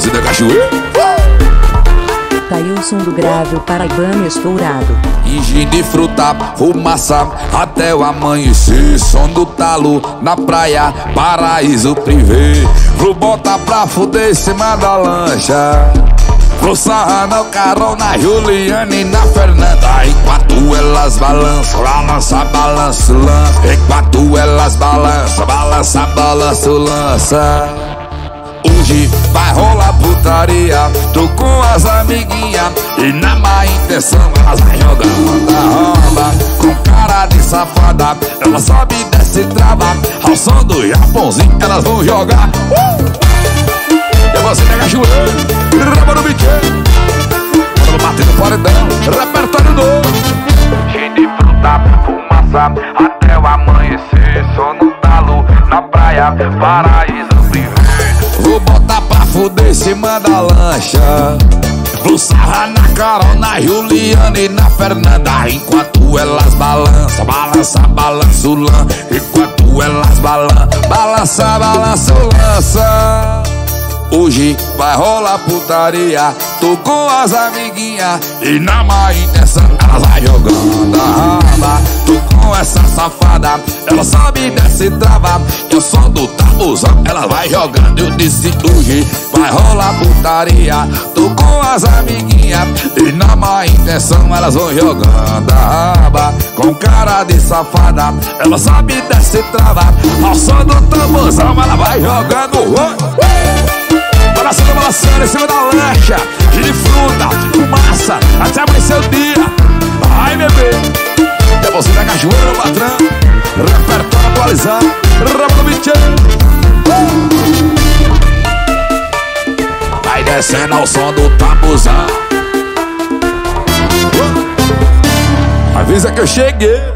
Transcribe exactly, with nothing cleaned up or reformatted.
Japãozin da cachoeira. Caiu o som do grave, o paraibano estourado. Ingi de fruta, fumaça, até o amanhecer. Som do talo, na praia, paraíso privê. Vou botar pra fuder em cima da lancha. Vou sarrar na Carol, na Juliana e na Fernanda. Enquanto elas balançam, balança, balança, lança. Enquanto elas balançam, balança, balança, lança. Hoje vai rolar putaria, tô com as amiguinhas e na má intenção elas vai jogar roda-roda. Com cara de safada, elas sobe, desce e trava. Ao som do Japãozin elas vão jogar. Eu vou se pegar churando. Raba no biqueiro, quando bate no paredão, repertório novo. Cheio de fruta, fumaça, até o amanhecer. Só no talo, na praia, paraíso privê. Vou botar pra fuder em cima da lancha. Vou sarrar na Carol, na Juliana e na Fernanda. Enquanto elas balançam, balança, balança o lã. Enquanto elas balançam, balança, balança o lança. Hoje vai rolar putaria, tô com as amiguinhas e na má intenção elas vai jogando a raba. Tô com essa safada, ela sobe, desce e trava. Eu sou do tabuzão, ela vai jogando. Eu disse hoje vai rolar putaria, tô com as amiguinhas e na má intenção elas vão jogando a raba. Com cara de safada, ela sobe, desce e trava. Ao som do tabuzão ela vai jogando. Ué, balançando, balançando em cima da lancha. De fruta, fumaça, até amanhecer o dia. Ai, bebê, é você da cachoeira, patrão. Repertório atualizado, rapidamente. Vai descendo ao som do tambuzão. Avisa que eu cheguei.